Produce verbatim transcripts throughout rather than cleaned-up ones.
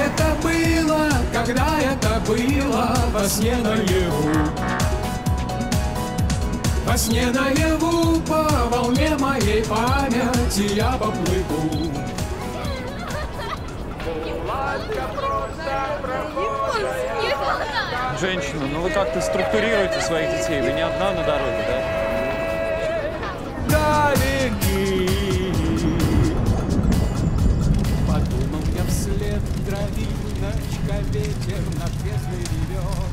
это было, когда это было во сне наяву. Во сне наяву по волне моей памяти я поплыву. Женщина, ну вы как-то структурируете своих детей, вы не одна на дороге, да? Далеки, подумал я вслед, дровиночка, ветер на трезвый ревет.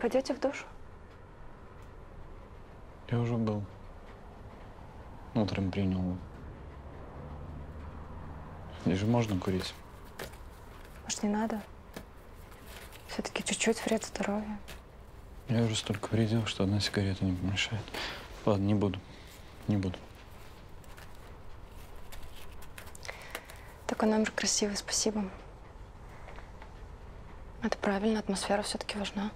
Пойдете в душ? Я уже был. Утром принял. Здесь же можно курить. Может, не надо? Все-таки чуть-чуть вред здоровью. Я уже столько вредил, что одна сигарета не помешает. Ладно, не буду. Не буду. Такой номер красивый, спасибо. Это правильно, атмосфера все-таки важна.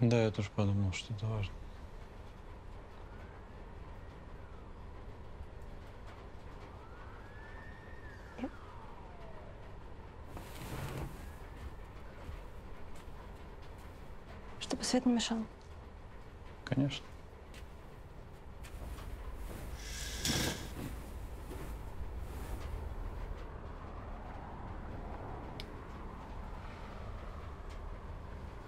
Да, я тоже подумал, что это важно. Чтобы свет не мешал. Конечно.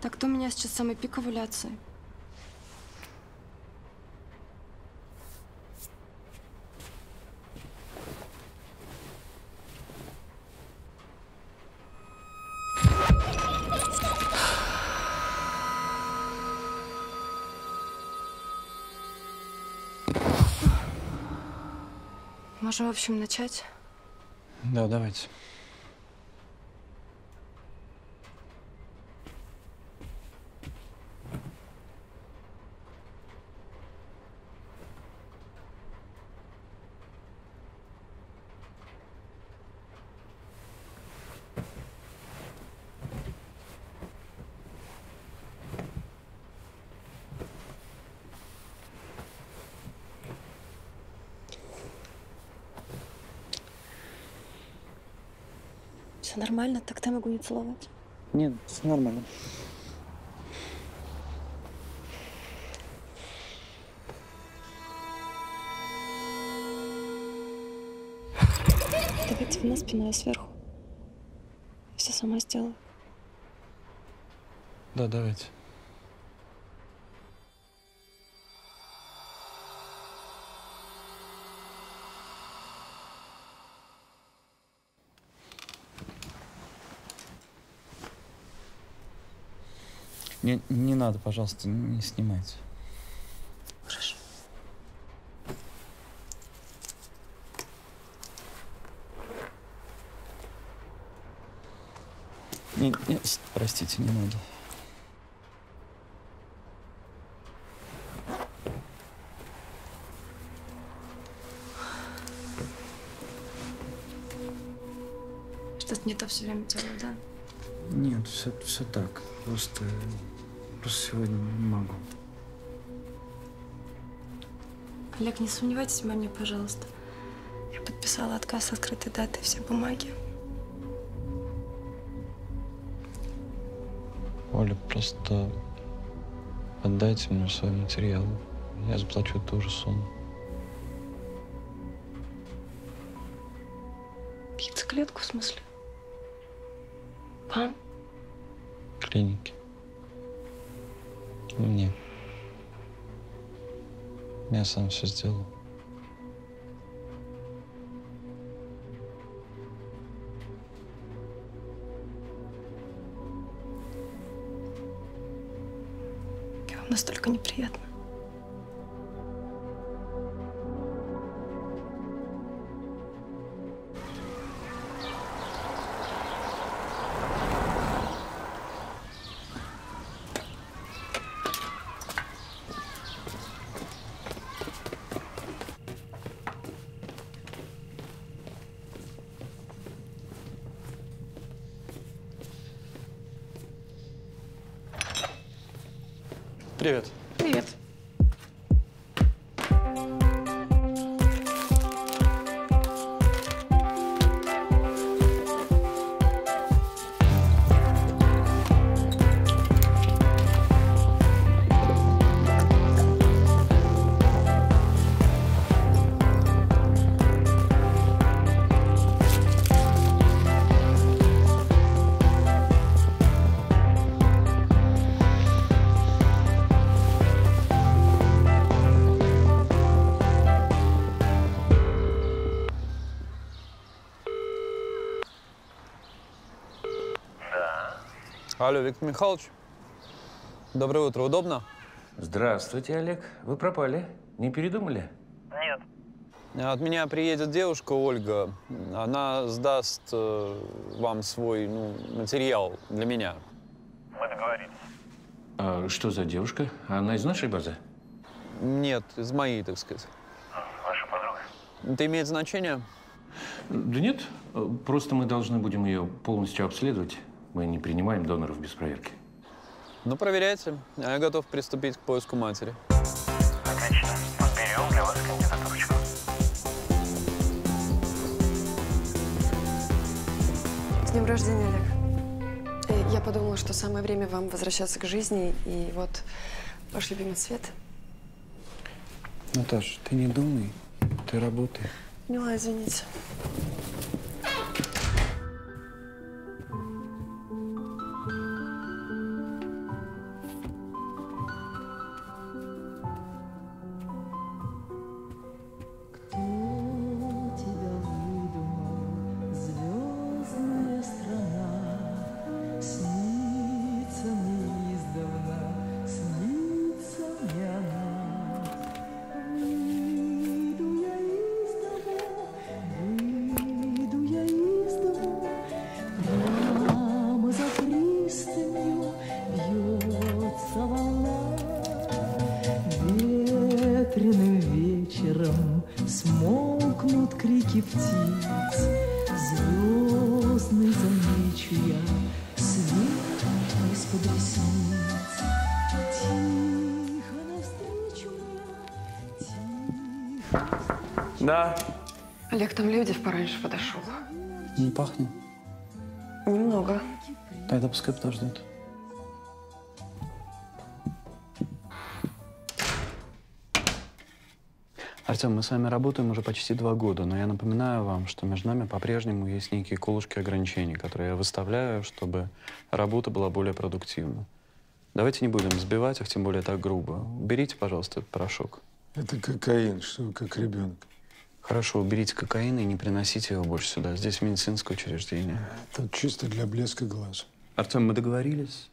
Так кто у меня сейчас самый пик овуляции? Можем, в общем, начать? Да, давайте. Все нормально, тогда могу не целовать. Нет, все нормально. Давай темно спиной, а сверху. Все сама сделаю. Да, давайте. Не, не надо, пожалуйста, не снимайте. Хорошо. Не, не, простите, не надо. Что-то не то все время делаю, да? Нет, все, все так. Просто, просто сегодня не могу. Олег, не сомневайтесь во мне, пожалуйста. Я подписала отказ с открытой датой, все бумаги. Оля, просто отдайте мне свои материалы. Я заплачу ту же сумму. Яйцеклетку, в смысле? Пам? Клиники. Мне. Я сам все сделал. И вам настолько неприятно. Привет. Привет. Алло, Виктор Михайлович. Доброе утро. Удобно? Здравствуйте, Олег. Вы пропали. Не передумали? Нет. От меня приедет девушка Ольга. Она сдаст э, вам свой ну, материал для меня. Мы договорились. А что за девушка? Она из нашей базы? Нет, из моей, так сказать. Ваша подруга. Это имеет значение? Да нет. Просто мы должны будем ее полностью обследовать. Мы не принимаем доноров без проверки. Ну, проверяйте. А я готов приступить к поиску матери. Отлично. Подберем для вас кандидатурочку. С днем рождения, Олег. Я подумала, что самое время вам возвращаться к жизни. И вот ваш любимый цвет. Наташ, ты не думай. Ты работай. Милая, извините. Да. Олег, там Лебедев пораньше подошел. Не пахнет? Немного. Тогда пускай подождет. Артем, мы с вами работаем уже почти два года, но я напоминаю вам, что между нами по-прежнему есть некие колышки ограничений, которые я выставляю, чтобы работа была более продуктивна. Давайте не будем сбивать их, тем более так грубо. Уберите, пожалуйста, этот порошок. Это кокаин, что вы как ребенок. Хорошо, уберите кокаин и не приносите его больше сюда. Здесь медицинское учреждение. Это чисто для блеска глаз. Артем, мы договорились?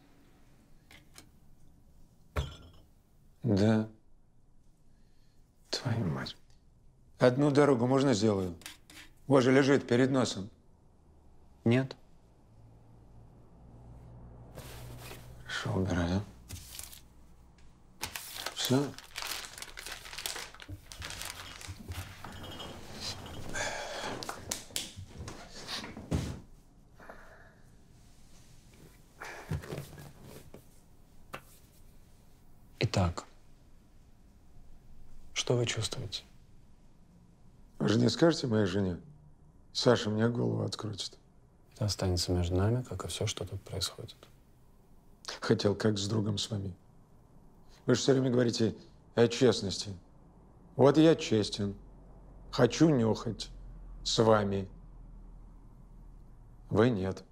Да. Твою мать. Одну дорогу можно сделаю? У вас же лежит перед носом. Нет. Хорошо, убираю, да? Все? Итак, что вы чувствуете? Вы же не скажете моей жене? Саша мне голову открутит. Это останется между нами, как и все, что тут происходит. Хотел как с другом с вами. Вы же все время говорите о честности. Вот я честен. Хочу нюхать с вами. Вы нет.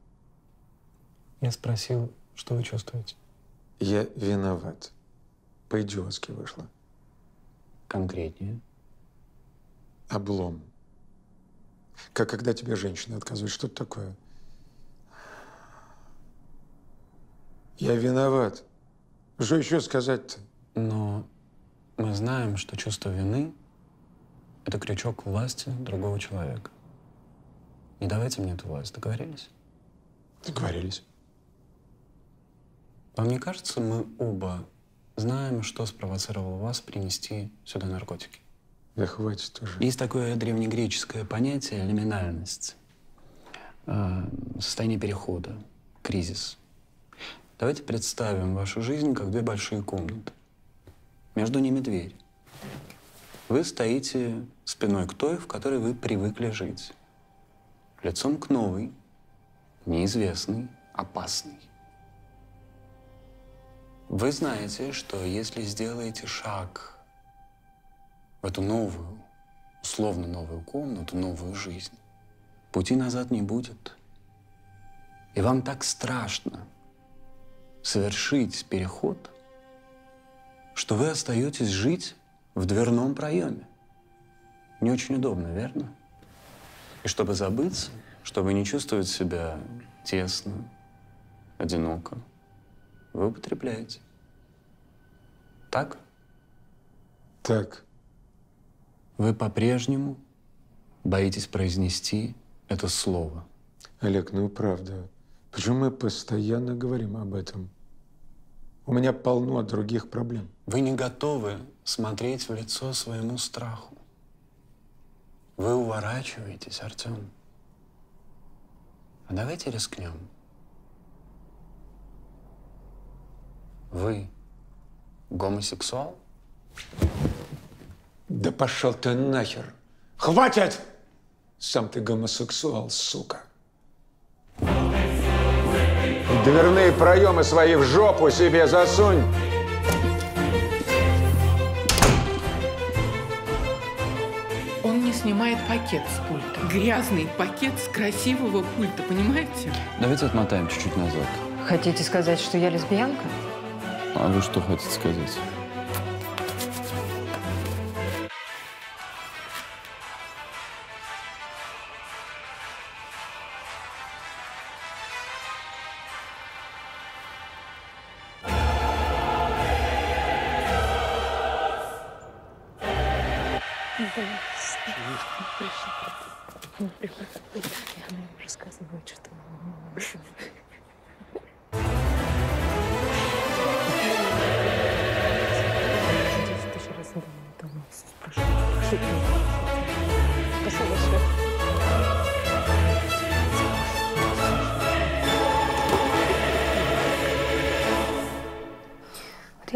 Я спросил, что вы чувствуете? Я виноват. По-идиотски вышло. Конкретнее? Облом. Как когда тебе женщина отказывает. Что это такое? Я виноват. Что еще сказать-то? Но мы знаем, что чувство вины – это крючок к власти другого человека. Не давайте мне эту власть. Договорились? Договорились. Вам не кажется, мы оба знаем, что спровоцировало вас принести сюда наркотики? Да хватит уже. Есть такое древнегреческое понятие «лиминальность». Состояние перехода, кризис. Давайте представим вашу жизнь как две большие комнаты. Между ними дверь. Вы стоите спиной к той, в которой вы привыкли жить. Лицом к новой, неизвестной, опасной. Вы знаете, что если сделаете шаг в эту новую, условно новую комнату, новую жизнь, пути назад не будет. И вам так страшно совершить переход, что вы остаетесь жить в дверном проеме. Не очень удобно, верно? И чтобы забыться, чтобы не чувствовать себя тесно, одиноко, вы употребляете. Так? Так. Вы по-прежнему боитесь произнести это слово. Олег, ну правда. Почему мы постоянно говорим об этом? У меня полно других проблем. Вы не готовы смотреть в лицо своему страху. Вы уворачиваетесь, Артем. А давайте рискнем. Вы гомосексуал? Да пошел ты нахер! Хватит! Сам ты гомосексуал, сука. Дверные проемы свои в жопу себе засунь. Он не снимает пакет с пульта. Грязный пакет с красивого пульта, понимаете? Давайте отмотаем чуть-чуть назад. Хотите сказать, что я лесбиянка? А вы что хотите сказать?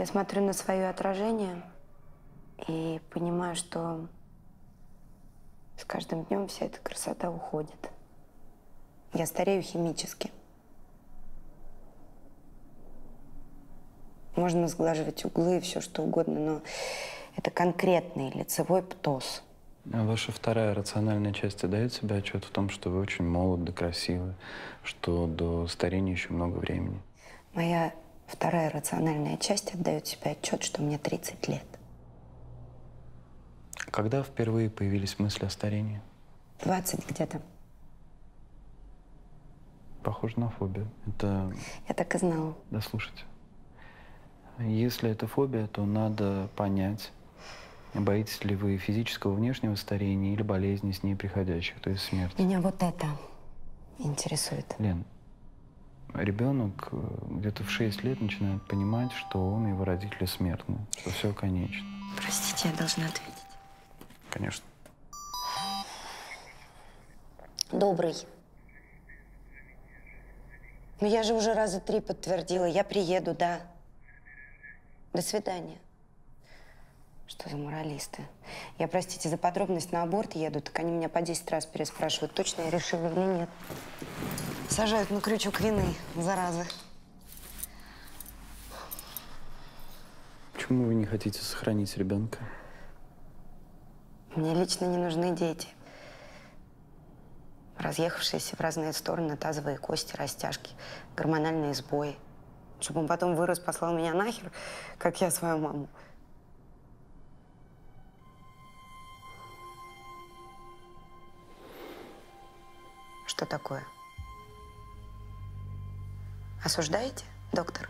Смотрю на свое отражение и понимаю, что с каждым днем вся эта красота уходит. Я старею химически. Можно сглаживать углы и все что угодно, но это конкретный лицевой птос. А ваша вторая рациональная часть дает себе отчет в том, что вы очень молоды, красивы, что до старения еще много времени? Моя вторая рациональная часть отдает себе отчет, что мне тридцать лет. Когда впервые появились мысли о старении? двадцать где-то. Похоже на фобию. Это... Я так и знала. Да слушайте. Если это фобия, то надо понять, боитесь ли вы физического внешнего старения или болезней с ней приходящих, то есть смерти. Меня вот это интересует. Лен. Ребенок где-то в шесть лет начинает понимать, что он и его родители смертны, что все конечно. Простите, я должна ответить. Конечно. Добрый. Ну я же уже раза три подтвердила, я приеду, да. До свидания. Что за моралисты? Я, простите, за подробность на аборт еду, так они меня по десять раз переспрашивают, точно я решила или нет. Сажают на крючок вины, заразы. Почему вы не хотите сохранить ребенка? Мне лично не нужны дети. Разъехавшиеся в разные стороны тазовые кости, растяжки, гормональные сбои. Чтобы он потом вырос, послал меня нахер, как я свою маму. Что такое? Осуждаете, доктор?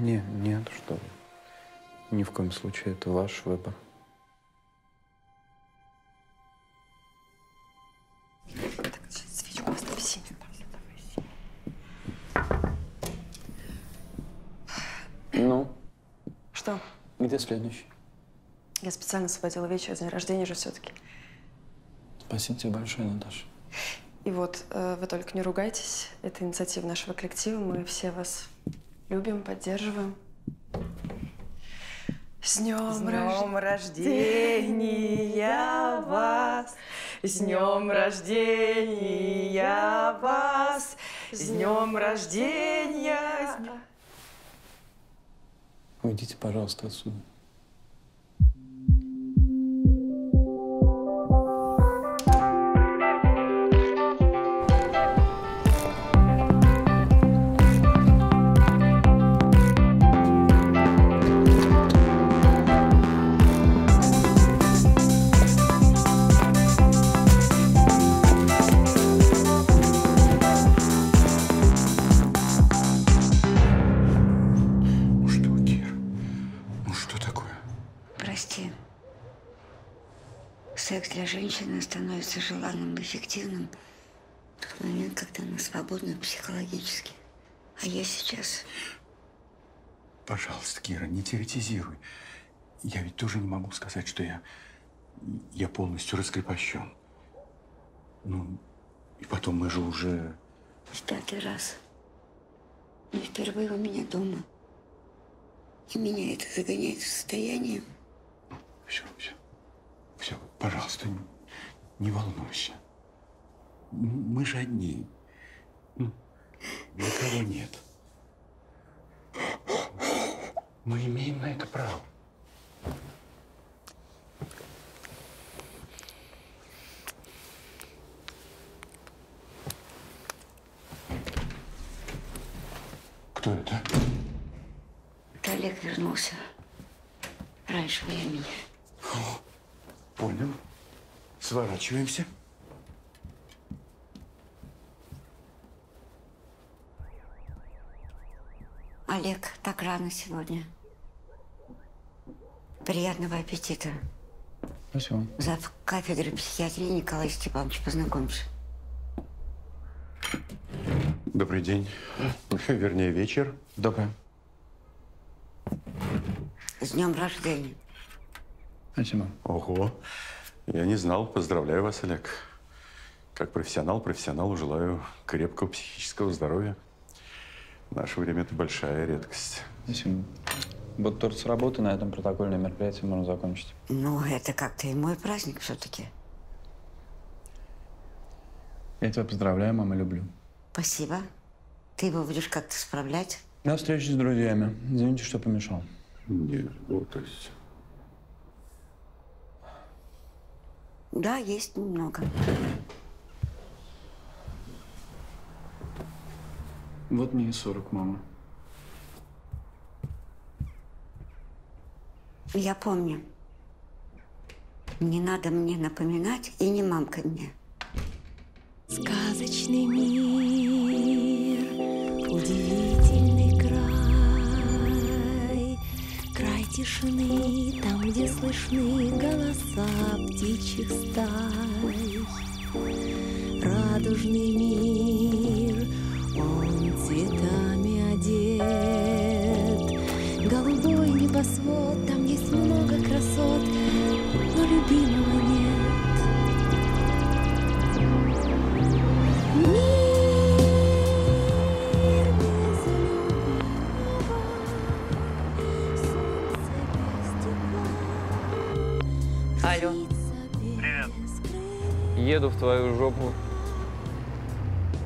Не, нет, что вы. Ни в коем случае, это ваш выбор. Так, свечку оставь синюю. Ну? Что? Где следующий? Я специально сводила вечер, день рождения же все-таки. Спасибо тебе большое, Наташа. И вот, вы только не ругайтесь. Это инициатива нашего коллектива. Мы все вас любим, поддерживаем. С днем рождения, рождения вас, с днем рождения вас, с днем рождения. Уйдите, пожалуйста, отсюда. Секс для женщины становится желанным и эффективным в тот момент, когда она свободна психологически. А я сейчас… Пожалуйста, Кира, не теоретизируй. Я ведь тоже не могу сказать, что я, я полностью раскрепощен. Ну, и потом мы же уже… В пятый раз. Но впервые у меня дома. И меня это загоняет в состояние. Ну, все, все. Все, пожалуйста, не, не волнуйся. Мы же одни. Никого нет. Мы имеем на это право. Кто это? Это Олег вернулся раньше времени. Понял. Сворачиваемся. Олег, так рано сегодня. Приятного аппетита. Спасибо. Зав кафедры психиатрии Николай Степанович, познакомься. Добрый день. Вернее, вечер. Доброе. С днем рождения. Спасибо. Ого. Я не знал. Поздравляю вас, Олег. Как профессионал, профессионалу желаю крепкого психического здоровья. В наше время это большая редкость. Спасибо. Вот торт с работы, на этом протокольное мероприятие можно закончить. Ну, это как-то и мой праздник все-таки. Я тебя поздравляю, мама, люблю. Спасибо. Ты его будешь как-то справлять? До встречи с друзьями. Извините, что помешал. Нет, вот то есть. Да, есть немного. Вот мне и сорок, мама. Я помню. Не надо мне напоминать, и не мамка мне. Сказочный мир, удивительный край, край тишины, там, где слышны голоса птичьих стай. Радужный мир, он цветами одет. Голубой небосвод, там есть много красот, но любимого нет. Мир без любимого, солнце без тепла. Алло. Привет. Еду в твою жопу.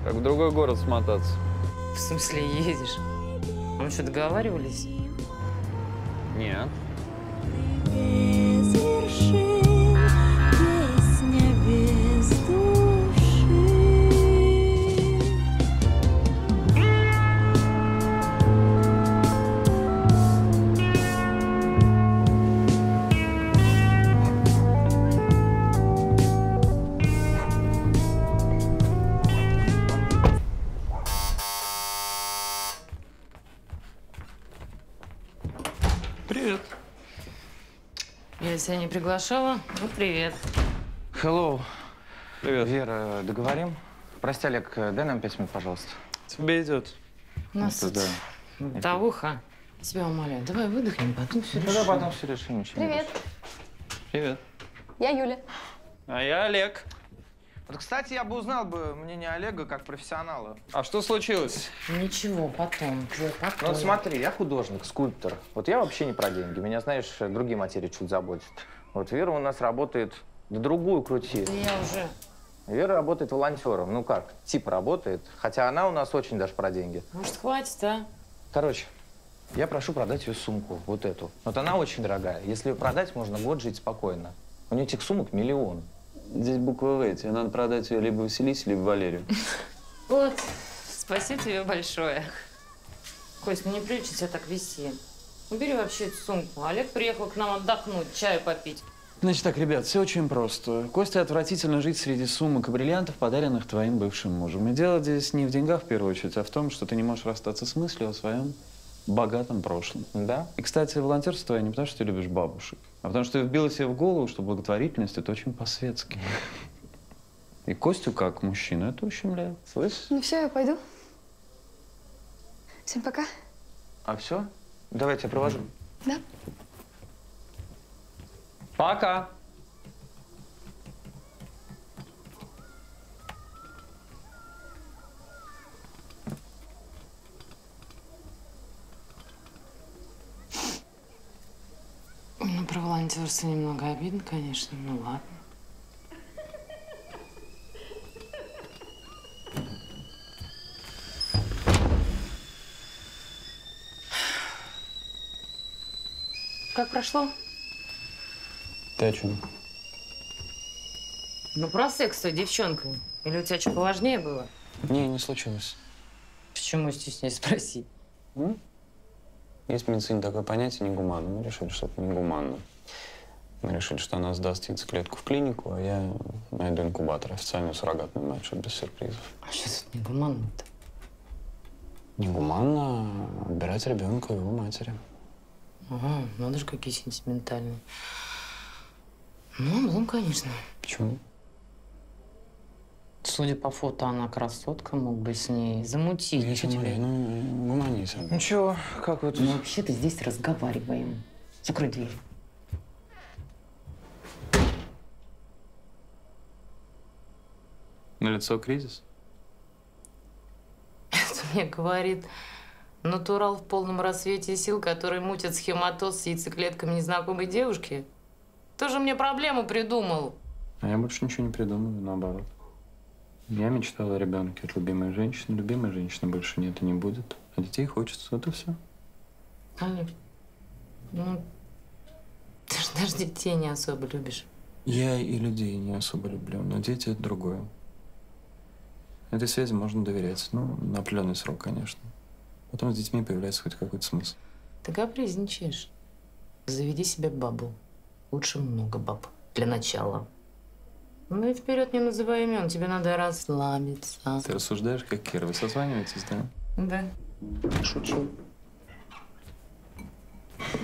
Как в другой город смотаться. В смысле едешь? Мы что, договаривались? Нет. Я не приглашала. Ну, привет. Hello. Привет. Вера, договорим? Прости, Олег, дай нам пять минут, пожалуйста. Тебе идет. Нас вот, да. Тавуха. Тебя умоляю, давай выдохнем, потом все решим. Да, потом все решим. Привет. Привет. Я Юля. А я Олег. Вот, кстати, я бы узнал бы мнение Олега как профессионала. А что случилось? Ничего, потом. потом. Ну смотри, я художник, скульптор. Вот я вообще не про деньги. Меня, знаешь, другие материи чуть заботят. Вот Вера у нас работает... Да другую крути. Да я уже... Вера работает волонтером. Ну как, типа работает. Хотя она у нас очень даже про деньги. Может, хватит, а? Короче, я прошу продать ее сумку, вот эту. Вот она очень дорогая. Если ее продать, можно год жить спокойно. У нее этих сумок миллион. Здесь буква В, тебе надо продать ее либо Василисе, либо Валерию. Вот, спасибо тебе большое. Кость, ну не прилично тебя так вести. Убери вообще эту сумку. Олег приехал к нам отдохнуть, чаю попить. Значит так, ребят, все очень просто. Костя отвратительно жить среди сумок и бриллиантов, подаренных твоим бывшим мужем. И дело здесь не в деньгах в первую очередь, а в том, что ты не можешь расстаться с мыслью о своем богатом прошлом. Да. И, кстати, волонтерство твое не потому, что ты любишь бабушек, а потому, что ты вбила себе в голову, что благотворительность – это очень по-светски. И Костю как мужчину это ущемляет. Слышишь? Ну все, я пойду. Всем пока. А все? Давай я тебя провожу. Да. Пока. Ну, про волонтерство немного обидно, конечно, ну ладно. Как прошло? Ты о чем? Ну, про секс с той девчонкой. Или у тебя что поважнее было? Не, не случилось. Почему стесняюсь спросить? М? Есть в медицине такое понятие негуманно. Мы решили, что это негуманно. Мы решили, что она сдаст яйцеклетку в клинику, а я найду инкубатор. Официальную суррогатную мать, чтобы без сюрпризов. А что тут негуманно-то? Негуманно отбирать ребенка у его матери. Ага, надо же, какие сентиментальные. Ну, ну, конечно. Почему? Судя по фото, она красотка, мог бы с ней замутить. Не смотри, ну, гуманист. Ну, чего? Как вы тут? Мы вообще-то здесь разговариваем. Закрой дверь. Налицо кризис? Это мне говорит натурал в полном рассвете сил, который мутит схематоз с яйцеклетками незнакомой девушки. Ты же мне проблему придумал. А я больше ничего не придумал, наоборот. Я мечтала о ребенке от любимой женщины. Любимой женщины больше нет и не будет. А детей хочется. Вот и все. Олег, ну, ты же даже детей не особо любишь. Я и людей не особо люблю, но дети – это другое. Этой связи можно доверять. Ну, на определенный срок, конечно. Потом с детьми появляется хоть какой-то смысл. Ты капризничаешь. Заведи себе бабу. Лучше много баб для начала. Ну и вперед не называй имен, тебе надо расслабиться. Ты рассуждаешь, как Кира. Вы созваниваетесь, да? Да. Шучу.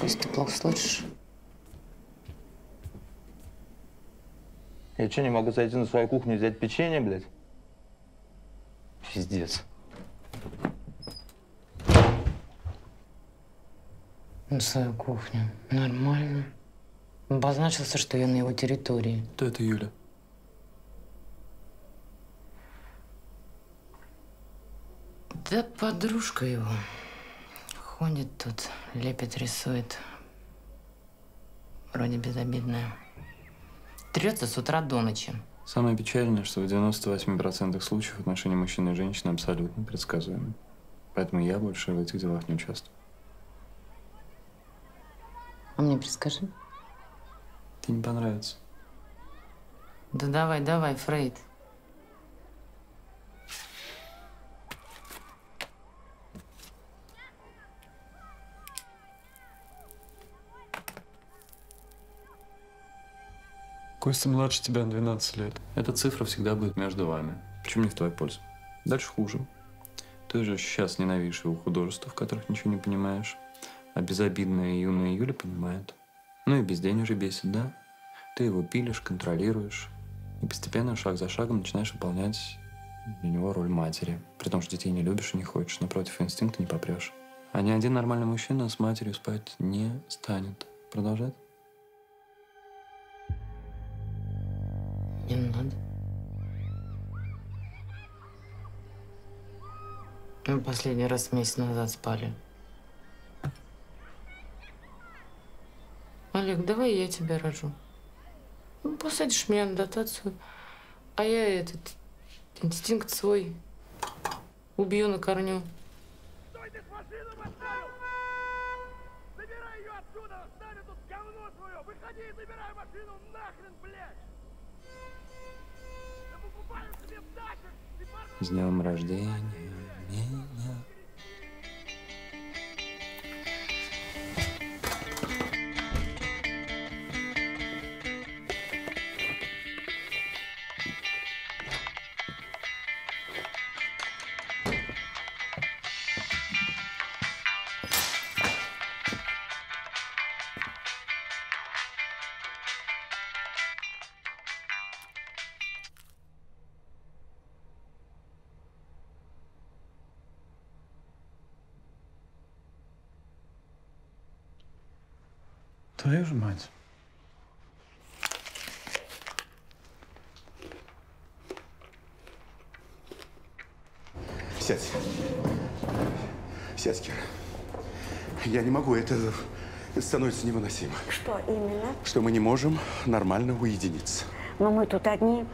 Пусть ты плохо слышишь. Я что, не могу зайти на свою кухню и взять печенье, блядь? Пиздец. На свою кухню. Нормально. Обозначился, что я на его территории. Кто это, Юля? Да подружка его. Ходит тут, лепит, рисует. Вроде безобидная. Трется с утра до ночи. Самое печальное, что в девяноста восьми процентах случаев отношения мужчины и женщины абсолютно предсказуемы. Поэтому я больше в этих делах не участвую. А мне предскажи. Тебе не понравится. Да давай, давай, Фрейд. Костя младше тебя на двенадцать лет. Эта цифра всегда будет между вами. Причем не в твою пользу. Дальше хуже. Ты же сейчас ненавидишь его художества, в которых ничего не понимаешь. А безобидная юная Юля понимает. Ну и безденежье бесит, да? Ты его пилишь, контролируешь. И постепенно, шаг за шагом, начинаешь выполнять для него роль матери. При том, что детей не любишь и не хочешь, но против инстинкта не попрешь. А ни один нормальный мужчина с матерью спать не станет. Продолжать? Не надо. Мы последний раз месяц назад спали. Олег, давай я тебя рожу. Ну, посадишь меня на дотацию, а я этот инстинкт свой убью на корню. С днем рождения меня. Твою же мать. Сядь. Сядь, Кира. Я не могу, это становится невыносимо. Что именно? Что мы не можем нормально уединиться. Но мы тут одни.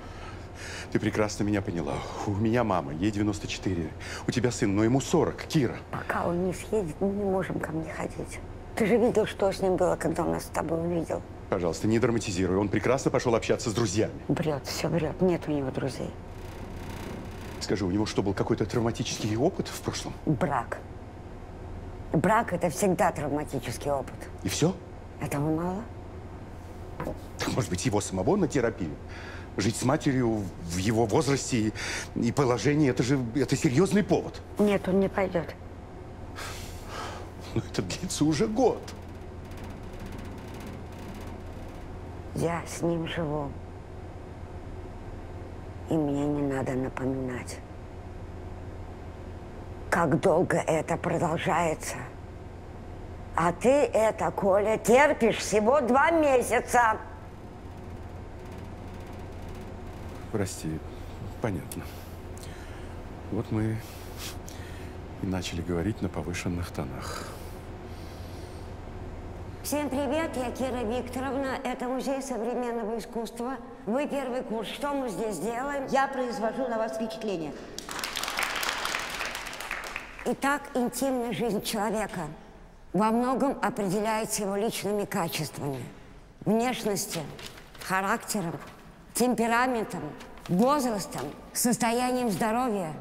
Ты прекрасно меня поняла. У меня мама, ей девяносто четыре. У тебя сын, но ему сорок, Кира. Пока он не съедет, мы не можем ко мне ходить. Ты же видел, что с ним было, когда он нас с тобой увидел. Пожалуйста, не драматизируй. Он прекрасно пошел общаться с друзьями. Бред, все бред. Нет у него друзей. Скажи, у него что, был какой-то травматический опыт в прошлом? Брак. Брак – это всегда травматический опыт. И все? Этого мало. Так, может быть, его самого на терапию? Жить с матерью в его возрасте и положении – это же это серьезный повод. Нет, он не пойдет. Но это длится уже год. Я с ним живу. И мне не надо напоминать, как долго это продолжается. А ты это, Коля, терпишь всего два месяца. Прости, понятно. Вот мы и начали говорить на повышенных тонах. Всем привет, я Кира Викторовна, это музей современного искусства. Вы первый курс, что мы здесь делаем? Я произвожу на вас впечатление. Итак, интимная жизнь человека во многом определяется его личными качествами, внешностью, характером, темпераментом, возрастом, состоянием здоровья,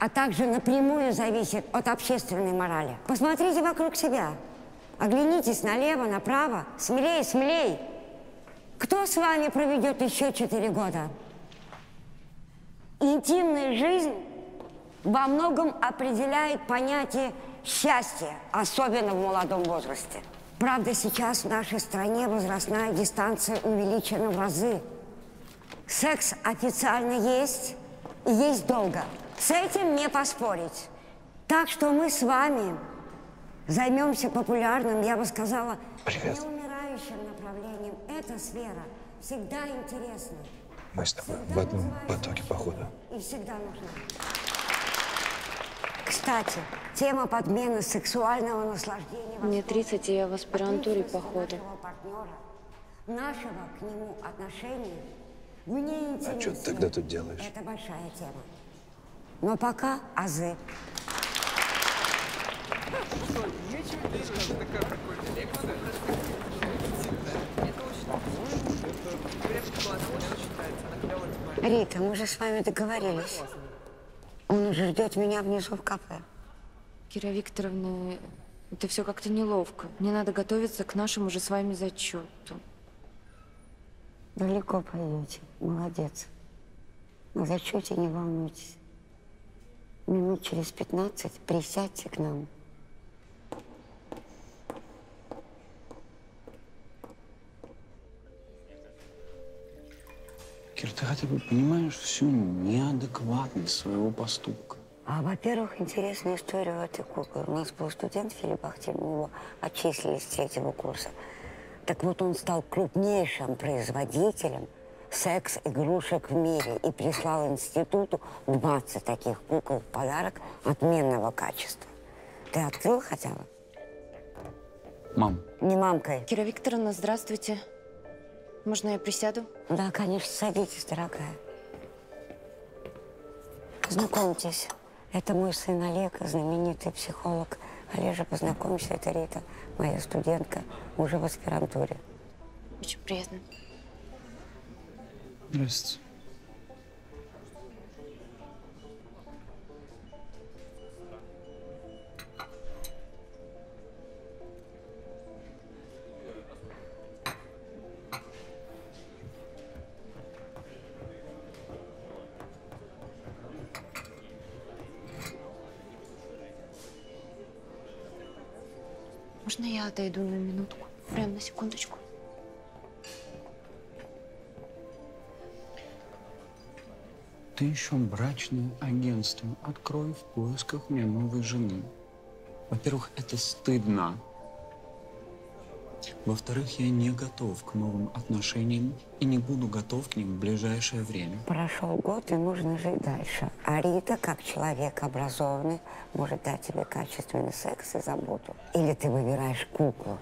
а также напрямую зависит от общественной морали. Посмотрите вокруг себя. Оглянитесь налево, направо. Смелей, смелей! Кто с вами проведет еще четыре года? Интимная жизнь во многом определяет понятие счастья, особенно в молодом возрасте. Правда, сейчас в нашей стране возрастная дистанция увеличена в разы. Секс официально есть и есть долго. С этим не поспорить. Так что мы с вами займемся популярным, я бы сказала, Привет. неумирающим направлением. Эта сфера всегда интересна. Мы с тобой всегда в одном потоке походу. И всегда нужна. Кстати, тема подмены сексуального наслаждения... Мне тридцать, и я в аспирантуре походу. Партнера, нашего к нему отношения, мне интересно. А что ты тогда тут делаешь? Это большая тема. Но пока азы. Рита, мы же с вами договорились. Он уже ждет меня внизу в кафе. Кира Викторовна, это все как-то неловко. Мне надо готовиться к нашему же с вами зачету. Далеко пойдете. Молодец. На зачете не волнуйтесь. Минут через пятнадцать присядьте к нам. Кир, ты хотя бы понимаешь всю неадекватность своего поступка? А, во-первых, интересная история у этой куклы. У нас был студент Филипп Ахтин, его отчислили с третьего курса. Так вот, он стал крупнейшим производителем секс-игрушек в мире и прислал институту двадцать таких кукол в подарок отменного качества. Ты открыл хотя бы? Мам. Не мамкой. Кира Викторовна, здравствуйте. Можно я присяду? Да, конечно, садитесь, дорогая. Познакомьтесь, это мой сын Олег, знаменитый психолог. Олежа, познакомься, это Рита, моя студентка, уже в аспирантуре. Очень приятно. Здравствуйте. Можно я отойду на минутку? Прям на секундочку. Ты еще брачное агентство открой в поисках мне новой жены. Во-первых, это стыдно. Во-вторых, я не готов к новым отношениям и не буду готов к ним в ближайшее время. Прошел год, и нужно жить дальше. А Рита, как человек образованный, может дать тебе качественный секс и заботу. Или ты выбираешь куклу?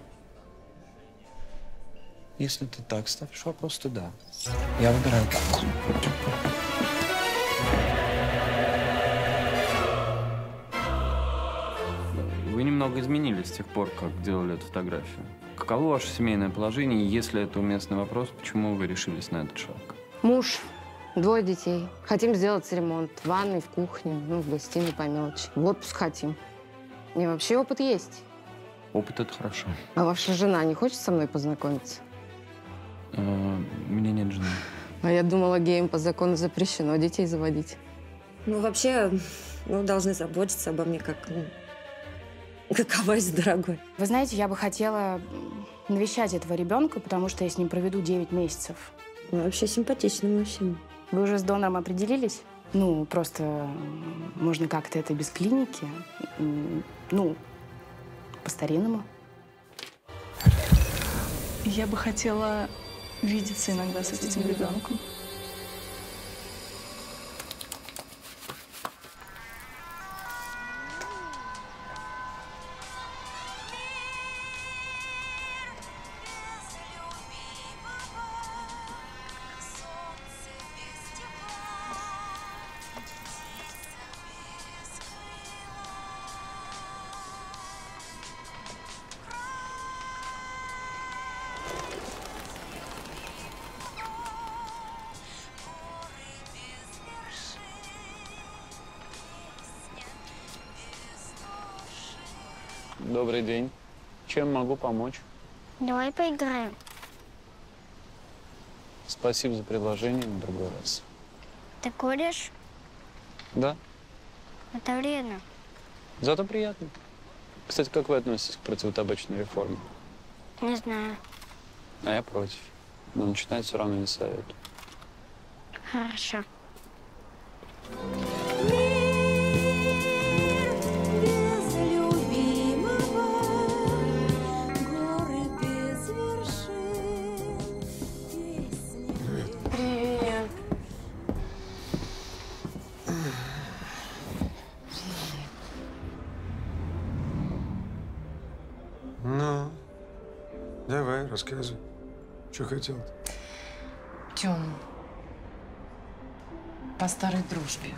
Если ты так ставишь вопрос, то да. Я выбираю куклу. Вы немного изменились с тех пор, как делали эту фотографию. Каково ваше семейное положение, если это уместный вопрос, почему вы решились на этот шаг? Муж, двое детей. Хотим сделать ремонт в ванной, в кухне, ну, в гостиной по мелочи. В отпуск хотим. И вообще опыт есть. Опыт – это хорошо. А ваша жена не хочет со мной познакомиться? У меня нет жены. А я думала, геям по закону запрещено детей заводить. Ну, вообще, ну, должны заботиться обо мне как... Каковась, дорогой. Вы знаете, я бы хотела навещать этого ребенка, потому что я с ним проведу девять месяцев. Ну, вообще симпатичный мужчина. Вы уже с донором определились? Ну, просто можно как-то это без клиники. Ну, по-старинному. Я бы хотела видеться иногда с этим ребенком. Добрый день. Чем могу помочь? Давай поиграем. Спасибо за предложение, на другой раз. Ты куришь? Да. Это вредно. Зато приятно. Кстати, как вы относитесь к противотабачной реформе? Не знаю. А я против. Но начинать все равно не советую. Хорошо. Рассказывай, что хотел. Тём, по старой дружбе.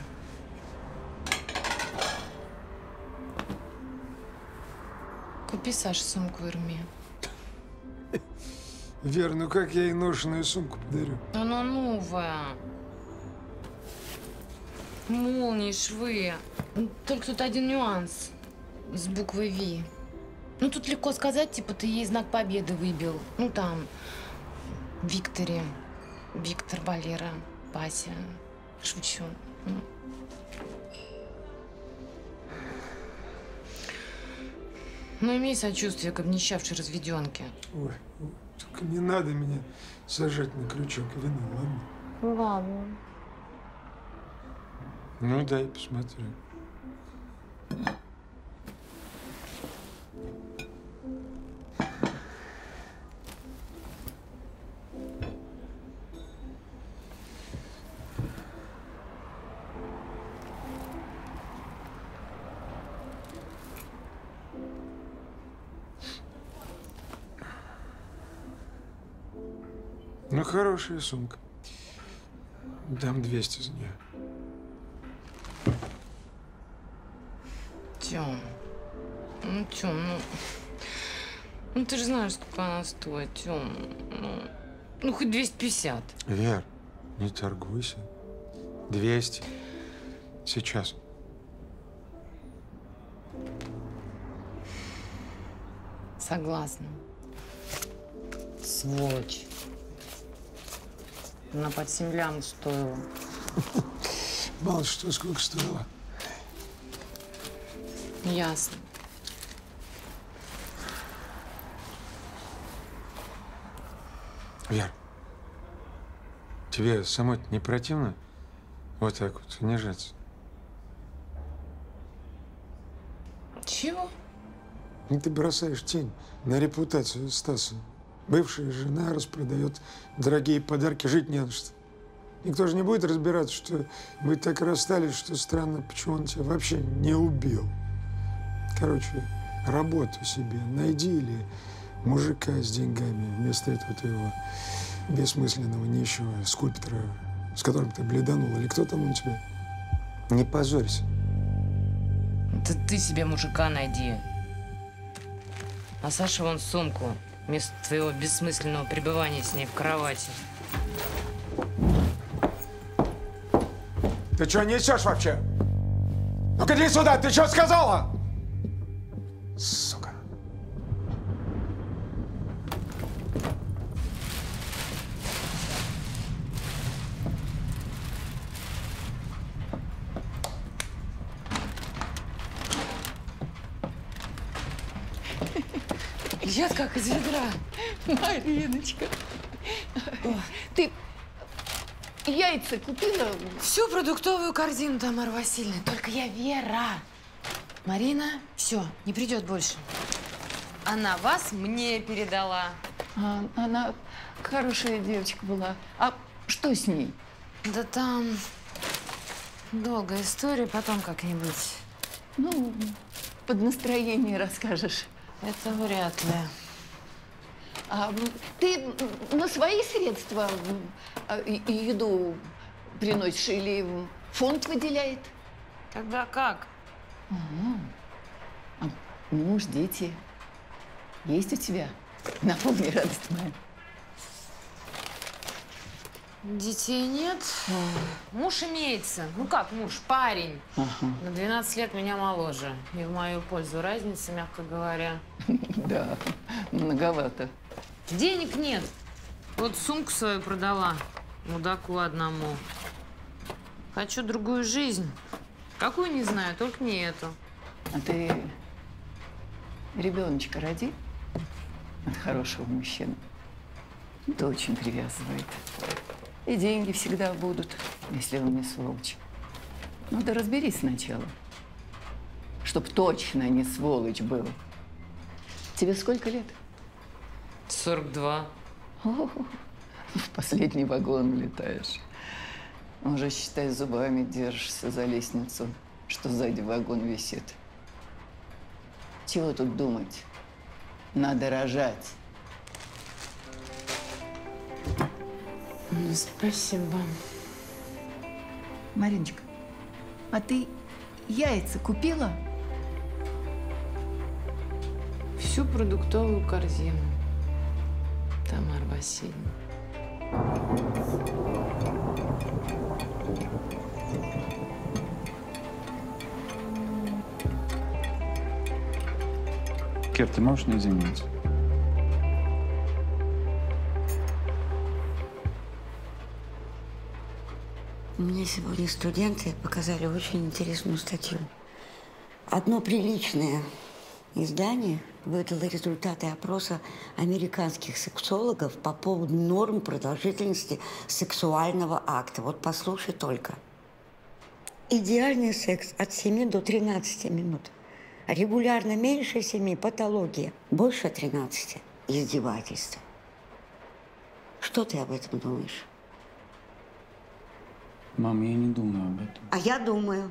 Купи, Саш, сумку Эрме. Вер, ну как я ей ношенную сумку подарю? Она новая. Молнии, швы. Только тут один нюанс с буквой «Ви». Ну, тут легко сказать, типа, ты ей знак победы выбил. Ну, там, Викторе, Виктор, Валера, Вася. Шучу. Ну, имей сочувствие к обнищавшей разведенке. Ой, только не надо меня сажать на крючок вина, ладно? Ну, ладно. Ну, дай посмотрю. Ну, хорошая сумка. Дам двести за нее. Тём, ну, Тём, ну... Ну, ты же знаешь, сколько она стоит, Тём. Ну, ну хоть двести пятьдесят. Вер, не торгуйся. двести. Сейчас. Согласна. Сволочь. Она под семь лям стоила. Мало что, сколько стоило. Ясно. Вер, тебе самой не противно вот так вот унижаться? Чего? Ну, ты бросаешь тень на репутацию Стаса. Бывшая жена распродает дорогие подарки, жить не на что. Никто же не будет разбираться, что вы так расстались, что странно, почему он тебя вообще не убил. Короче, работу себе найди или мужика с деньгами вместо этого твоего бессмысленного нищего скульптора, с которым ты бледанул, или кто там у тебя. Не позорься. Да ты себе мужика найди. А Саша вон сумку вместо твоего бессмысленного пребывания с ней в кровати. Ты что несешь вообще? Ну-ка иди сюда, ты что сказала? Сука. Я как из ведра. Мариночка. О. Ты яйца купила? Всю продуктовую корзину, Тамара Васильевна. Только я Вера. Марина, все, не придет больше. Она вас мне передала. А, она хорошая девочка была. А что с ней? Да там долгая история, потом как-нибудь. Ну, под настроение расскажешь. Это вряд ли. А ты на свои средства еду приносишь или фонд выделяет? Когда как? Ага. А муж, дети есть у тебя? Напомни, радость моя. Детей нет. А. Муж имеется. Ну как муж? Парень. Ага. На двенадцать лет меня моложе. И в мою пользу разница, мягко говоря. Да, многовато. Денег нет. Вот сумку свою продала мудаку одному. Хочу другую жизнь. Какую, не знаю, только не эту. А ты ребеночка роди от хорошего мужчины. Это очень привязывает. И деньги всегда будут, если он не сволочь. Ну да разберись сначала, чтоб точно не сволочь был. Тебе сколько лет? сорок два. О, в последний вагон летаешь. Уже, считай, зубами держишься за лестницу, что сзади вагон висит. Чего тут думать? Надо рожать. Ну, спасибо. Мариночка, а ты яйца купила? Всю продуктовую корзину, Тамара Васильевна. Кир, ты можешь не извиниться? Мне сегодня студенты показали очень интересную статью. Одно приличное издание выдало результаты опроса американских сексологов по поводу норм продолжительности сексуального акта. Вот послушай только. Идеальный секс от семи до тринадцати минут. Регулярно меньше семи – патология. Больше тринадцати – издевательство. Что ты об этом думаешь? Мам, я не думаю об этом. А я думаю.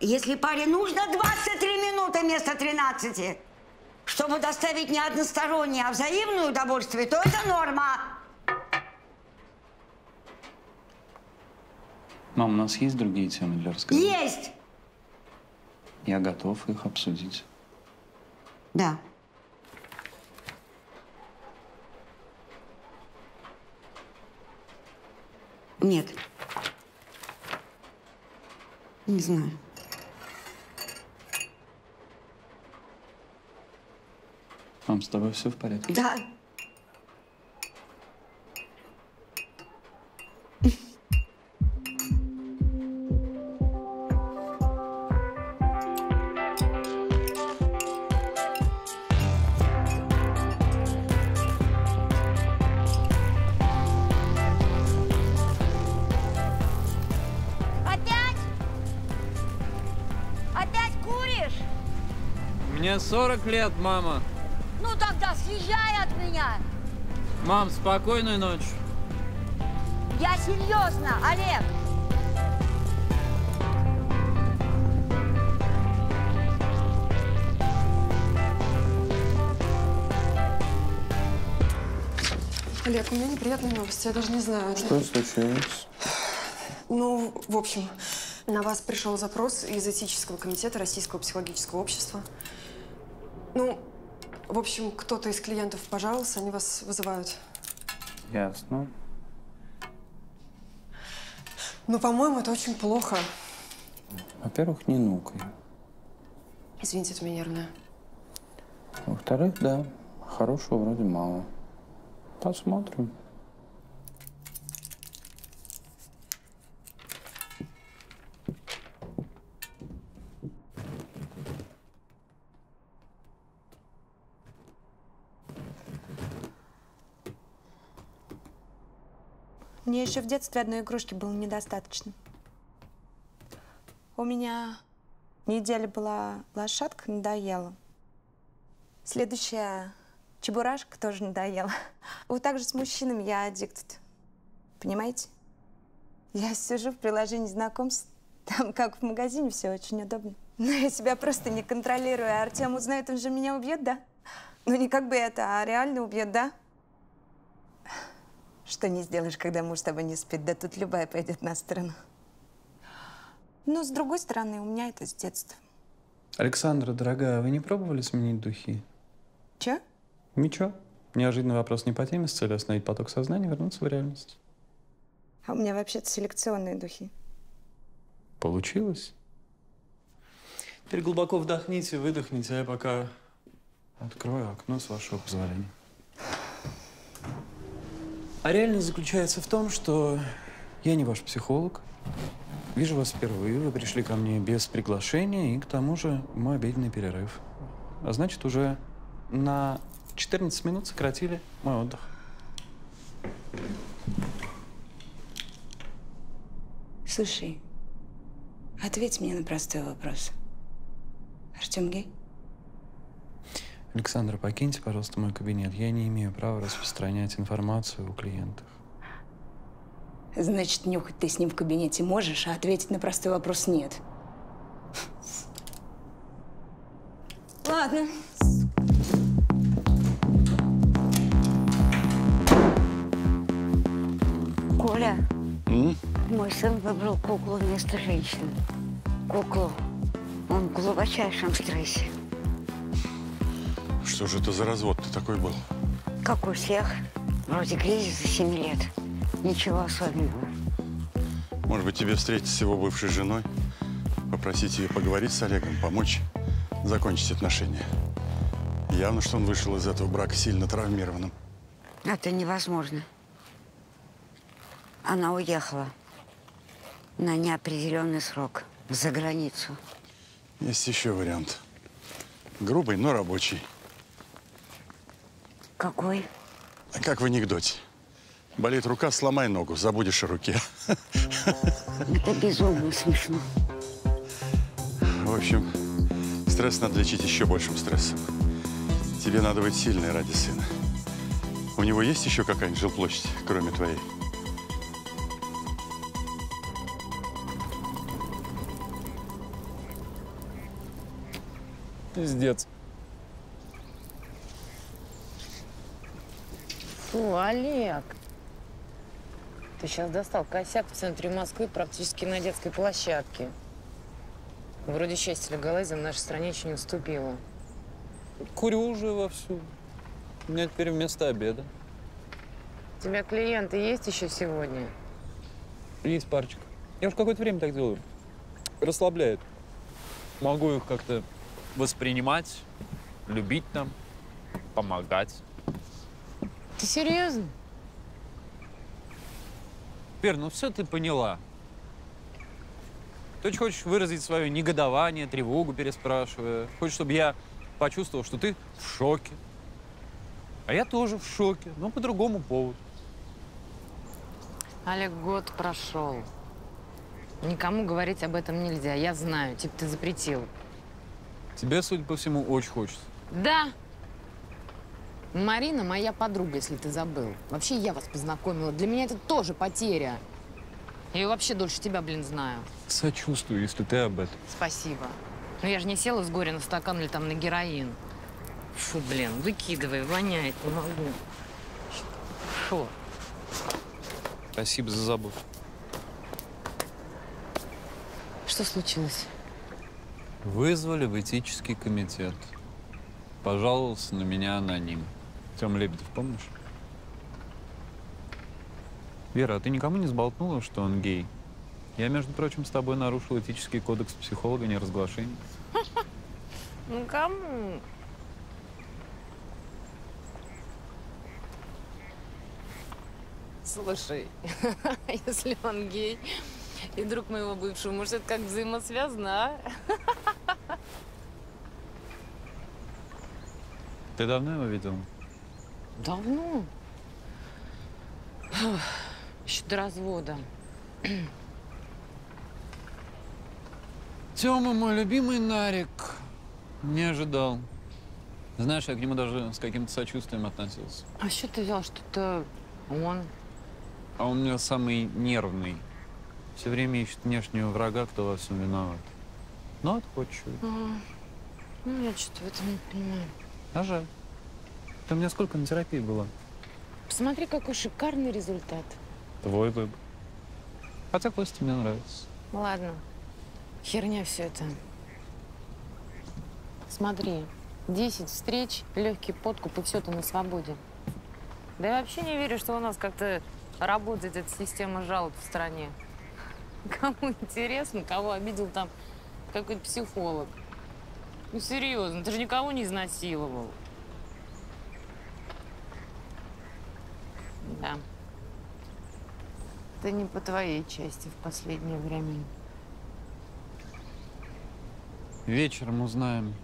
Если паре нужно двадцать три минуты вместо тринадцати, чтобы доставить не одностороннее, а взаимное удовольствие, то это норма. Мам, у нас есть другие темы для разговора? Есть! Я готов их обсудить. Да. Нет. Не знаю. Мам, с тобой все в порядке? Да. Мне сорок лет, мама. Ну тогда съезжай от меня. Мам, спокойной ночи. Я серьезно, Олег. Олег, у меня неприятные новости, я даже не знаю. Что случилось? Ну, в общем, на вас пришел запрос из Этического комитета Российского психологического общества. Ну, в общем, кто-то из клиентов пожаловался, они вас вызывают. Ясно. Но, по-моему, это очень плохо. Во-первых, не нукай. Извините, это меня нервное. Во-вторых, да, хорошего вроде мало. Посмотрим. Мне еще в детстве одной игрушки было недостаточно. У меня неделя была лошадка, надоела. Следующая чебурашка тоже надоела. Вот так же с мужчинами я аддикт. Понимаете? Я сижу в приложении знакомств. Там, как в магазине, все очень удобно. Но я себя просто не контролирую. Артем узнает, он же меня убьет, да? Ну не как бы это, а реально убьет, да? Что не сделаешь, когда муж с тобой не спит? Да тут любая пойдет на сторону. Но, с другой стороны, у меня это с детства. Александра, дорогая, вы не пробовали сменить духи? Че? Ничего. Неожиданный вопрос не по теме, с целью остановить поток сознания, вернуться в реальность. А у меня вообще-то селекционные духи. Получилось. Теперь глубоко вдохните, выдохните, а я пока открою окно, с вашего позволения. А реальность заключается в том, что я не ваш психолог, вижу вас впервые, вы пришли ко мне без приглашения, и к тому же мой обеденный перерыв. А значит, уже на четырнадцать минут сократили мой отдых. Слушай, ответь мне на простой вопрос. Артем гей? Александра, покиньте, пожалуйста, мой кабинет. Я не имею права распространять информацию о клиентах. Значит, нюхать ты с ним в кабинете можешь, а ответить на простой вопрос нет. Ладно. Коля, М? мой сын выбрал куклу вместо женщины. Куклу. Он в глубочайшем стрессе. Что же это за развод-то такой был? Как у всех. Вроде кризиса семь лет. Ничего особенного. Может быть, тебе встретиться с его бывшей женой? Попросить ее поговорить с Олегом, помочь закончить отношения. Явно, что он вышел из этого брака сильно травмированным. Это невозможно. Она уехала на неопределенный срок за границу. Есть еще вариант. Грубый, но рабочий. Какой? Как в анекдоте. Болит рука, сломай ногу, забудешь о руке. Это безумно смешно. В общем, стресс надо лечить еще большим стрессом. Тебе надо быть сильной ради сына. У него есть еще какая-нибудь жилплощадь, кроме твоей? Пиздец. Фу, Олег. Ты сейчас достал косяк в центре Москвы, практически на детской площадке. Вроде счастье легалайзом в нашей стране еще не наступило. Курю уже вовсю. У меня теперь вместо обеда. У тебя клиенты есть еще сегодня? Есть парочка. Я уж какое-то время так делаю. Расслабляет. Могу их как-то воспринимать, любить нам, помогать. Ты серьезно? Пер, ну все ты поняла. Ты хочешь выразить свое негодование, тревогу, переспрашивая. Хочешь, чтобы я почувствовал, что ты в шоке. А я тоже в шоке, но по другому поводу. Олег, год прошел. Никому говорить об этом нельзя. Я знаю, типа ты запретил. Тебе, судя по всему, очень хочется. Да. Марина моя подруга, если ты забыл. Вообще, я вас познакомила. Для меня это тоже потеря. Я ее вообще дольше тебя, блин, знаю. Сочувствую, если ты об этом. Спасибо. Но я же не села с горя на стакан или там на героин. Фу, блин, выкидывай, воняет, не могу. Фу. Спасибо за заботу. Что случилось? Вызвали в этический комитет. Пожаловался на меня аноним. Тём Лебедев, помнишь? Вера, а ты никому не сболтнула, что он гей? Я, между прочим, с тобой нарушил этический кодекс психолога неразглашения. Ну, кому? Слушай, если он гей и друг моего бывшего, может, это как взаимосвязано, а? Ты давно его видел? Давно. Еще до развода. Тёма, мой любимый нарик, не ожидал. Знаешь, я к нему даже с каким-то сочувствием относился. А что ты взял, что-то он? А он у меня самый нервный. Все время ищет внешнего врага, кто во всем виноват. Но отходчивый. Ага. Ну, я что-то в этом не понимаю. А жаль. Ты у меня сколько на терапии было? Посмотри, какой шикарный результат. Твой выбор. Хотя Костя мне нравится. Ладно. Херня все это. Смотри. Десять встреч, легкий подкуп, и все ты на свободе. Да я вообще не верю, что у нас как-то работает эта система жалоб в стране. Кому интересно, кого обидел там какой-то психолог. Ну, серьезно, ты же никого не изнасиловал. Да. Это не по твоей части в последнее время. Вечером узнаем.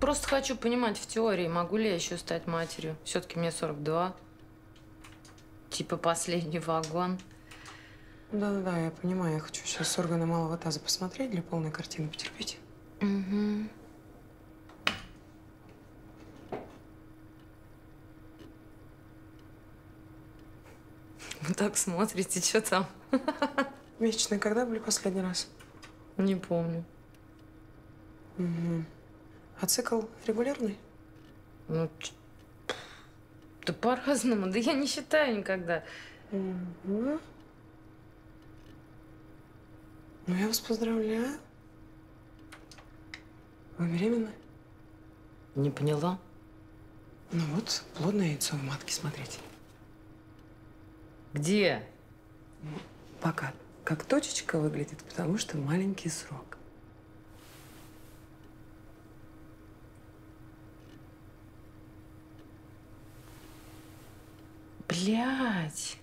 Просто хочу понимать в теории, могу ли я еще стать матерью. Все-таки мне сорок два. Типа последний вагон. Да-да-да, я понимаю. Я хочу сейчас органы малого таза посмотреть для полной картины. Потерпите. Угу. Вы так смотрите, что там? Месячные когда были последний раз? Не помню. Угу. А цикл регулярный? Ну, да по-разному. Да я не считаю никогда. Угу. Ну, я вас поздравляю. Вы беременны? Не поняла. Ну вот, плодное яйцо в матке, смотрите. Где? Ну, пока как точечка выглядит, потому что маленький срок. Блядь!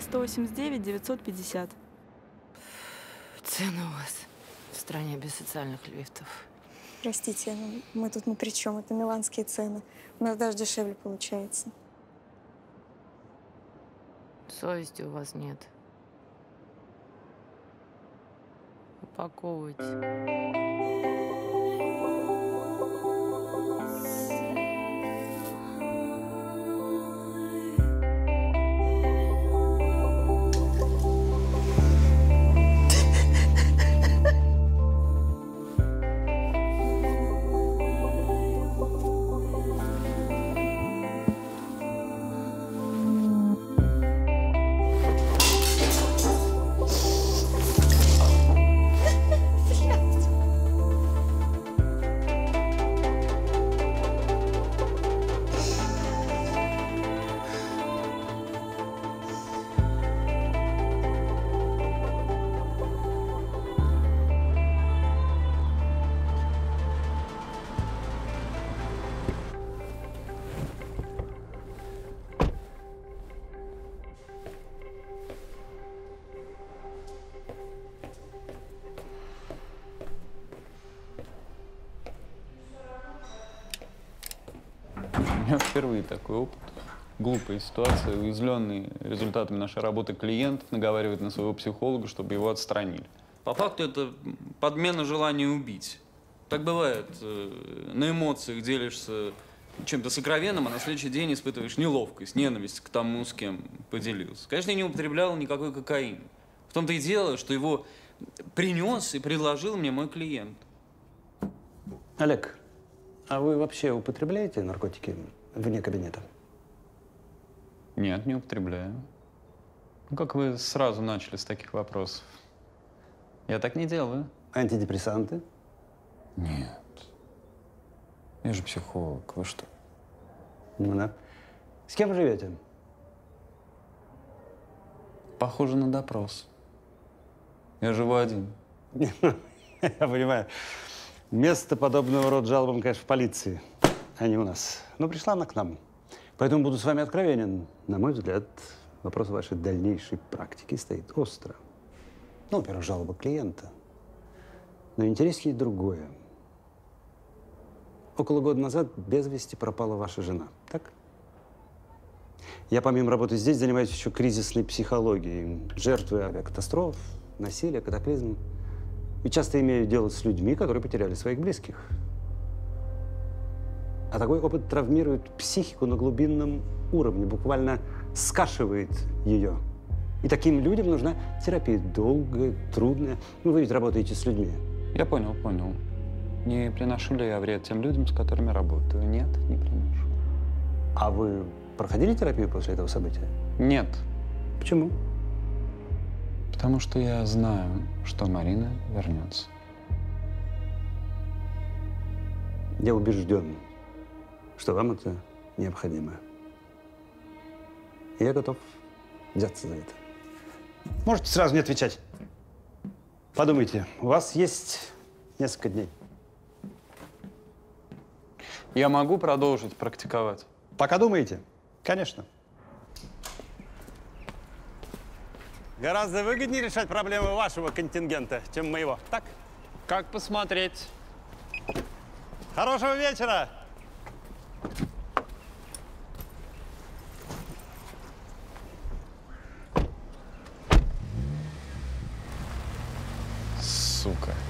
сто восемьдесят девять девятьсот пятьдесят. Цены у вас в стране без социальных лифтов. Простите, мы тут ни при чем. Это миланские цены. У нас даже дешевле получается. Совести у вас нет. Упаковывайте. Впервые такой опыт. Глупая ситуация, уязвленный результатами нашей работы клиент наговаривает на своего психолога, чтобы его отстранили. По факту это подмена желания убить. Так бывает, на эмоциях делишься чем-то сокровенным, а на следующий день испытываешь неловкость, ненависть к тому, с кем поделился. Конечно, я не употреблял никакой кокаин. В том-то и дело, что его принес и предложил мне мой клиент. Олег, а вы вообще употребляете наркотики? Вне кабинета. Нет, не употребляю. Ну, как вы сразу начали с таких вопросов? Я так не делаю. Антидепрессанты? Нет. Я же психолог, вы что? Ну да. С кем живете? Похоже на допрос. Я живу один. Я понимаю. Место подобного рода жалобам, конечно, в полиции. А не у нас. Но пришла она к нам. Поэтому буду с вами откровенен. На мой взгляд, вопрос вашей дальнейшей практики стоит остро. Ну, во-первых, жалоба клиента. Но интерес ей другое. Около года назад без вести пропала ваша жена, так? Я, помимо работы здесь, занимаюсь еще кризисной психологией. Жертвы авиакатастроф, насилия, катаклизм. И часто имею дело с людьми, которые потеряли своих близких. А такой опыт травмирует психику на глубинном уровне, буквально скашивает ее. И таким людям нужна терапия долгая, трудная. Ну, вы ведь работаете с людьми. Я понял, понял. Не приношу ли я вред тем людям, с которыми работаю? Нет, не приношу. А вы проходили терапию после этого события? Нет. Почему? Потому что я знаю, что Марина вернется. Я убежден, что вам это необходимо. Я готов взяться за это. Можете сразу не отвечать. Подумайте, у вас есть несколько дней. Я могу продолжить практиковать? Пока думаете? Конечно. Гораздо выгоднее решать проблемы вашего контингента, чем моего, так? Как посмотреть? Хорошего вечера! сука.